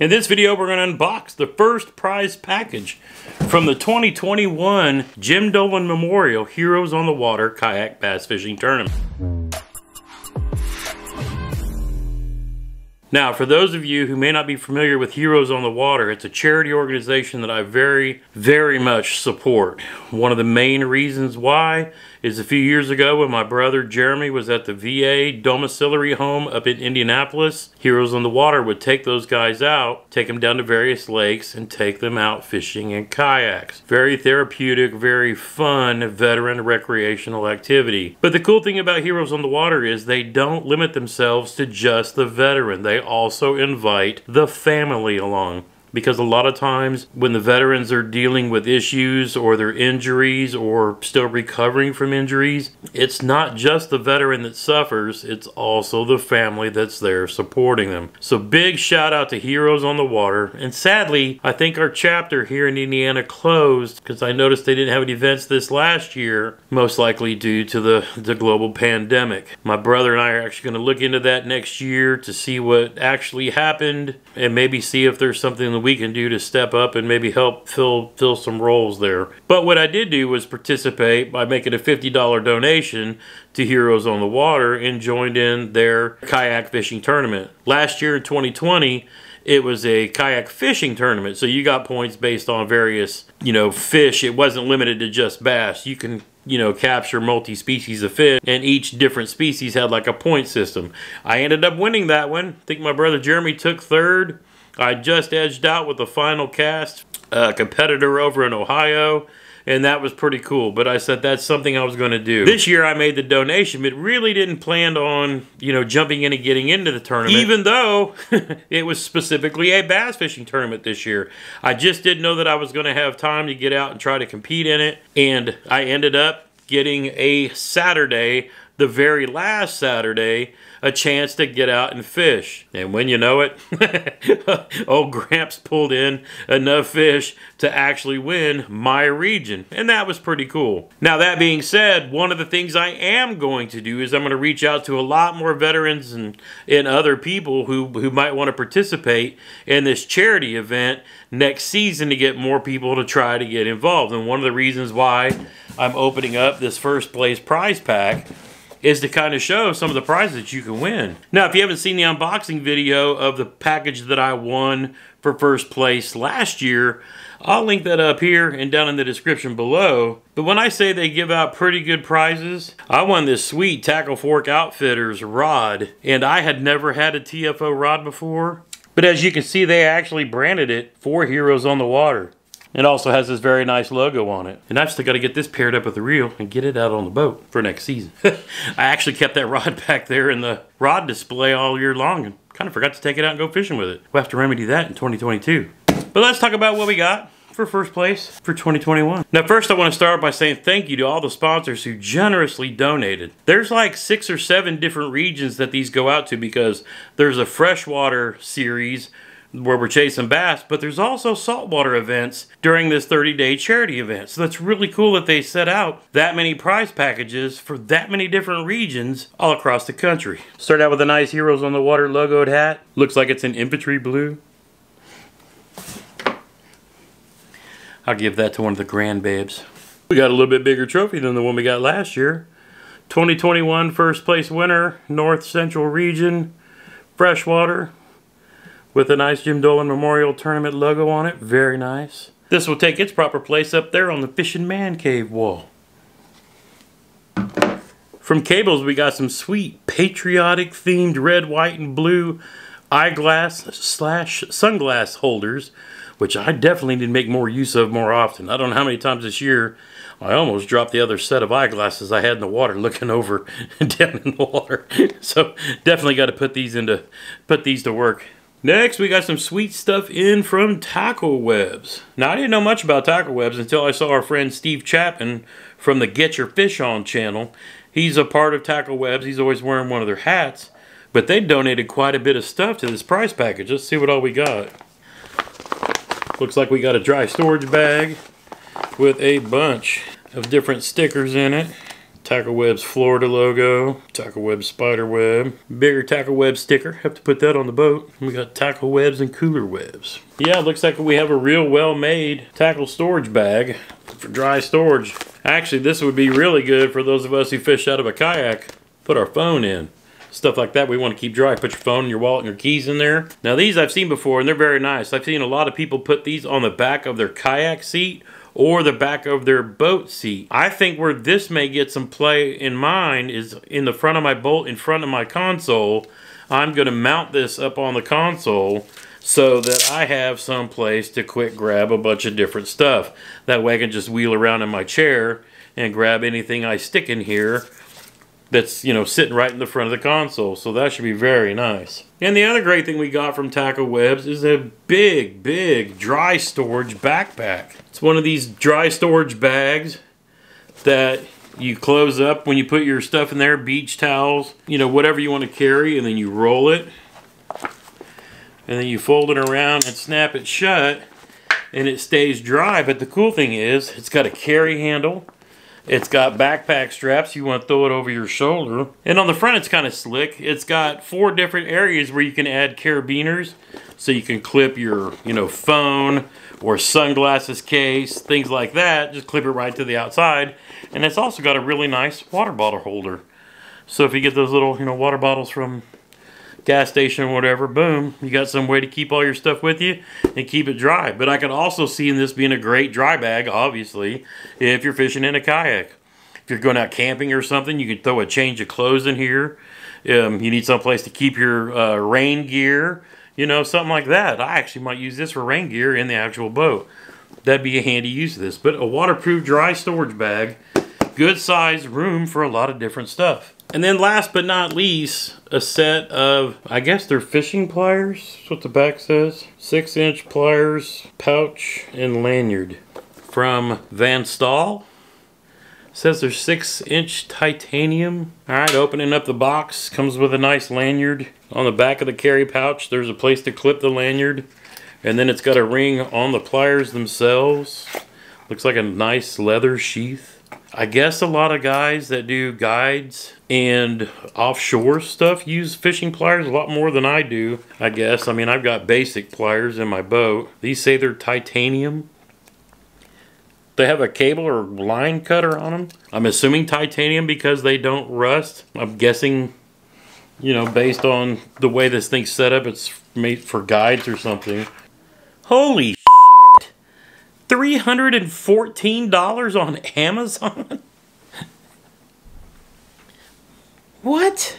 In this video, we're going to unbox the first prize package from the 2021 Jim Dolan Memorial Heroes on the Water Kayak Bass Fishing Tournament. Now, for those of you who may not be familiar with Heroes on the Water, it's a charity organization that I very, very much support. One of the main reasons why is a few years ago when my brother Jeremy was at the VA domiciliary home up in Indianapolis, Heroes on the Water would take those guys out, take them down to various lakes, and take them out fishing in kayaks. Very therapeutic, very fun veteran recreational activity. But the cool thing about Heroes on the Water is they don't limit themselves to just the veteran. They also invite the family along. Because a lot of times when the veterans are dealing with issues or their injuries or still recovering from injuries, it's not just the veteran that suffers, it's also the family that's there supporting them. So big shout out to Heroes on the Water. And sadly, I think our chapter here in Indiana closed because I noticed they didn't have any events this last year, most likely due to the global pandemic. My brother and I are actually going to look into that next year to see what actually happened and maybe see if there's something we can do to step up and maybe help fill some roles there. But what I did do was participate by making a $50 donation to Heroes on the Water and joined in their kayak fishing tournament. Last year in 2020, it was a kayak fishing tournament, so you got points based on various, you know, fish. It wasn't limited to just bass. You can, you know, capture multi-species of fish, and each different species had like a point system. I ended up winning that one. I think my brother Jeremy took third. I just edged out with the final cast competitor over in Ohio, and that was pretty cool. But I said that's something I was going to do. This year I made the donation, but really didn't plan on, you know, jumping in and getting into the tournament, even though it was specifically a bass fishing tournament this year. I just didn't know that I was going to have time to get out and try to compete in it, and I ended up getting a Saturday, the very last Saturday, a chance to get out and fish. And when you know it, old Gramps pulled in enough fish to actually win my region. And that was pretty cool. Now, that being said, one of the things I am going to do is I'm going to reach out to a lot more veterans and other people who might want to participate in this charity event next season to get more people to try to get involved. And one of the reasons why I'm opening up this first place prize pack is to kind of show some of the prizes you can win. Now, if you haven't seen the unboxing video of the package that I won for first place last year, I'll link that up here and down in the description below. But when I say they give out pretty good prizes, I won this sweet Tackle Fork Outfitters rod, and I had never had a TFO rod before. But as you can see, they actually branded it for Heroes on the Water. It also has this very nice logo on it. And I've still got to get this paired up with the reel and get it out on the boat for next season. I actually kept that rod back there in the rod display all year long and kind of forgot to take it out and go fishing with it. We'll have to remedy that in 2022. But let's talk about what we got for first place for 2021. Now, first I want to start by saying thank you to all the sponsors who generously donated. There's like 6 or 7 different regions that these go out to because there's a freshwater series where we're chasing bass, but there's also saltwater events during this 30-day charity event. So that's really cool that they set out that many prize packages for that many different regions all across the country. Start out with a nice Heroes on the Water logoed hat. Looks like it's in infantry blue. I'll give that to one of the grandbabes. We got a little bit bigger trophy than the one we got last year. 2021 first place winner, North Central Region, freshwater, with a nice Jim Dolan Memorial Tournament logo on it. Very nice. This will take its proper place up there on the Fishing Man Cave wall. From Cables, we got some sweet patriotic themed red, white, and blue eyeglass / sunglass holders, which I definitely need to make more use of more often. I don't know how many times this year I almost dropped the other set of eyeglasses I had in the water looking over down in the water. So definitely got to put these to work. Next, we got some sweet stuff in from Tackle Webs. Now, I didn't know much about Tackle Webs until I saw our friend Steve Chapman from the Get Your Fish On channel. He's a part of Tackle Webs. He's always wearing one of their hats. But they donated quite a bit of stuff to this prize package. Let's see what all we got. Looks like we got a dry storage bag with a bunch of different stickers in it. Tackle Webs Florida logo, Tackle Webs spider web, bigger Tackle Web sticker, have to put that on the boat. We got Tackle Webs and Cooler Webs. Yeah, it looks like we have a real well-made tackle storage bag for dry storage. Actually, this would be really good for those of us who fish out of a kayak. Put our phone in. Stuff like that we want to keep dry. Put your phone and your wallet and your keys in there. Now these I've seen before and they're very nice. I've seen a lot of people put these on the back of their kayak seat or the back of their boat seat. I think where this may get some play in mine is in the front of my boat, in front of my console. I'm gonna mount this up on the console so that I have some place to quick grab a bunch of different stuff. That way I can just wheel around in my chair and grab anything I stick in here that's, you know, sitting right in the front of the console. So that should be very nice. And the other great thing we got from Tackle Webs is a big, big dry storage backpack. It's one of these dry storage bags that you close up when you put your stuff in there, beach towels, you know, whatever you want to carry, and then you roll it. And then you fold it around and snap it shut, and it stays dry. But the cool thing is, it's got a carry handle. It's got backpack straps. You want to throw it over your shoulder. And on the front, it's kind of slick. It's got 4 different areas where you can add carabiners. So you can clip your, you know, phone or sunglasses case, things like that. Just clip it right to the outside. And it's also got a really nice water bottle holder. So if you get those little, you know, water bottles from gas station or whatever, boom, you got some way to keep all your stuff with you and keep it dry. But I could also see in this being a great dry bag, obviously, if you're fishing in a kayak. If you're going out camping or something, you can throw a change of clothes in here. You need someplace to keep your rain gear, you know, something like that. I actually might use this for rain gear in the actual boat. That'd be a handy use of this. But a waterproof dry storage bag, good size, room for a lot of different stuff. And then last but not least, a set of, I guess they're fishing pliers. That's what the back says. 6-inch pliers, pouch, and lanyard. From Van Staal. It says they're 6-inch titanium. All right, opening up the box. Comes with a nice lanyard. On the back of the carry pouch, there's a place to clip the lanyard. And then it's got a ring on the pliers themselves. Looks like a nice leather sheath. I guess a lot of guys that do guides and offshore stuff use fishing pliers a lot more than I do, I guess. I mean, I've got basic pliers in my boat. These say they're titanium. They have a cable or line cutter on them. I'm assuming titanium because they don't rust. I'm guessing, you know, based on the way this thing's set up, it's made for guides or something. Holy shit. $314 on Amazon? What?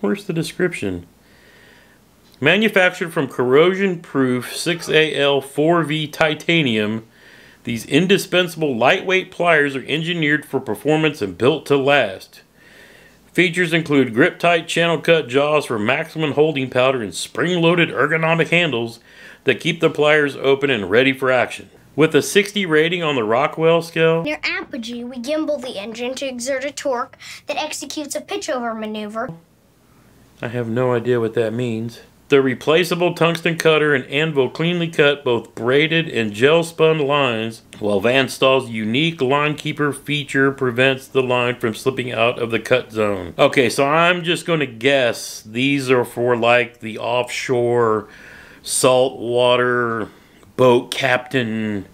Where's the description? Manufactured from corrosion-proof 6Al4V titanium, these indispensable lightweight pliers are engineered for performance and built to last. Features include grip-tight channel-cut jaws for maximum holding power and spring-loaded ergonomic handles that keep the pliers open and ready for action. With a 60 rating on the Rockwell scale, near apogee, we gimbal the engine to exert a torque that executes a pitch-over maneuver. I have no idea what that means. The replaceable tungsten cutter and anvil cleanly cut both braided and gel-spun lines, while Van Staal's unique linekeeper feature prevents the line from slipping out of the cut zone. Okay, so I'm just going to guess these are for like the offshore saltwater boat captain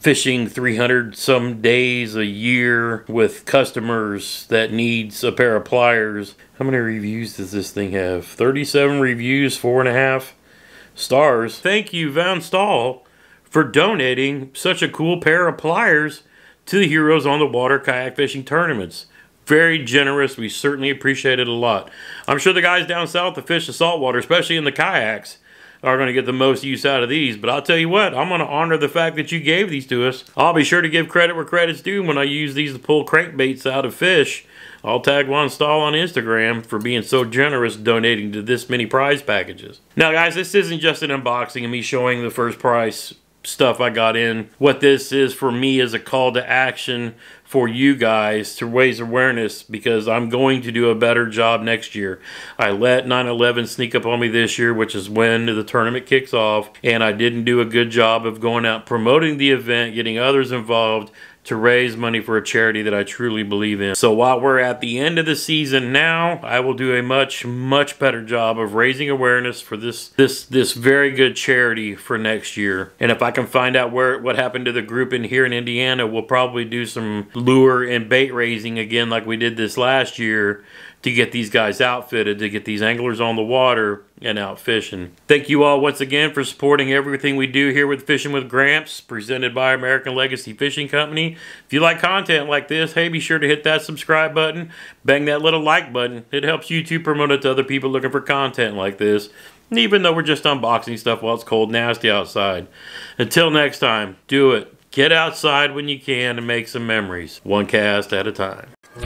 fishing 300 some days a year with customers that needs a pair of pliers. How many reviews does this thing have? 37 reviews, 4.5 stars. Thank you, Van Staal, for donating such a cool pair of pliers to the Heroes on the Water Kayak Fishing Tournaments. Very generous. We certainly appreciate it a lot. I'm sure the guys down south that fish the saltwater, especially in the kayaks, are going to get the most use out of these. But I'll tell you what, I'm going to honor the fact that you gave these to us. I'll be sure to give credit where credit's due when I use these to pull crankbaits out of fish. I'll tag Van Staal on Instagram for being so generous donating to this many prize packages. Now guys, this isn't just an unboxing of me showing the first prize stuff I got in. What this is for me is a call to action for you guys to raise awareness, because I'm going to do a better job next year. I let 9/11 sneak up on me this year, which is when the tournament kicks off, and I didn't do a good job of going out promoting the event, getting others involved to raise money for a charity that I truly believe in. So while we're at the end of the season now, I will do a much better job of raising awareness for this very good charity for next year. And if I can find out what happened to the group in here in Indiana, we'll probably do some lure and bait raising again like we did this last year, to get these guys outfitted, to get these anglers on the water and out fishing. Thank you all once again for supporting everything we do here with Fishing with Gramps, presented by American Legacy Fishing Company. If you like content like this, hey, be sure to hit that subscribe button, bang that little like button. It helps YouTube promote it to other people looking for content like this, and even though we're just unboxing stuff while it's cold and nasty outside. Until next time, do it. Get outside when you can and make some memories, one cast at a time.